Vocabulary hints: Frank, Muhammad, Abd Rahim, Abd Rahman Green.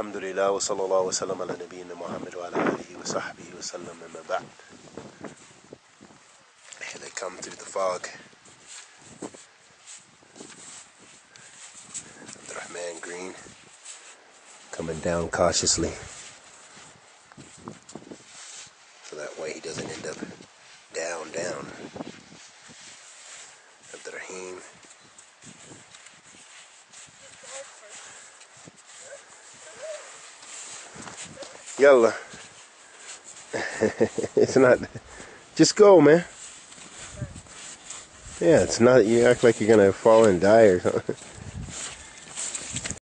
Alhamdulillah wa sallallahu wa sallam ala nabiyyina Muhammad wa ala alihi wa sahbihi wa sallam amma ba'd. Here they come through the fog. Abd Rahman Green coming down cautiously, so that way he doesn't end up down. Abd Rahim. Yalla. It's not. Just go, man. Yeah, it's not. You act like you're gonna fall and die or something.